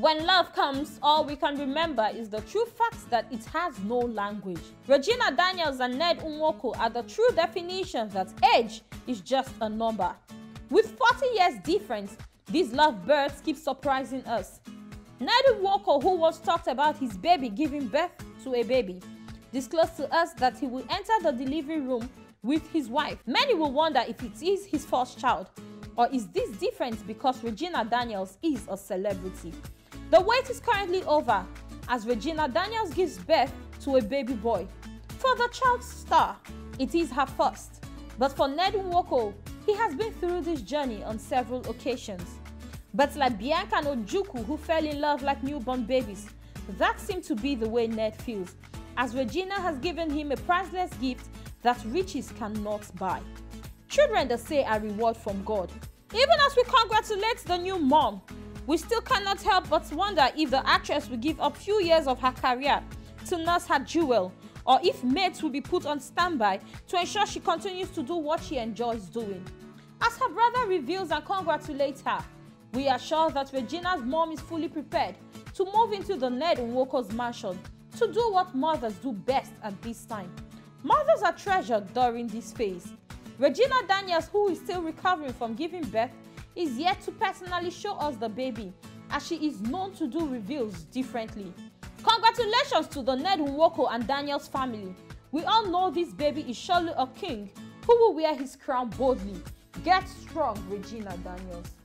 When love comes, all we can remember is the true fact that it has no language. Regina Daniels and Ned Nwoko are the true definitions that age is just a number. With 40 years difference, these lovebirds keep surprising us. Ned Nwoko, who once talked about his baby giving birth to a baby, disclosed to us that he will enter the delivery room with his wife. Many will wonder if it is his first child, or is this different because Regina Daniels is a celebrity? The wait is currently over as Regina Daniels gives birth to a baby boy. For the child star, it is her first. But for Ned Nwoko, he has been through this journey on several occasions. But like Bianca and Ojuku, who fell in love like newborn babies, that seemed to be the way Ned feels, as Regina has given him a priceless gift that riches cannot buy. Children, they say, are reward from God. Even as we congratulate the new mom, we still cannot help but wonder if the actress will give up few years of her career to nurse her jewel, or if mates will be put on standby to ensure she continues to do what she enjoys doing. As her brother reveals and congratulates her, we are sure that Regina's mom is fully prepared to move into the Ned Nwoko's mansion to do what mothers do best at this time. Mothers are treasured during this phase. Regina Daniels, who is still recovering from giving birth, is yet to personally show us the baby, as she is known to do reveals differently. Congratulations to the Ned Nwoko and Daniels family. We all know this baby is surely a king who will wear his crown boldly. Get strong, Regina Daniels.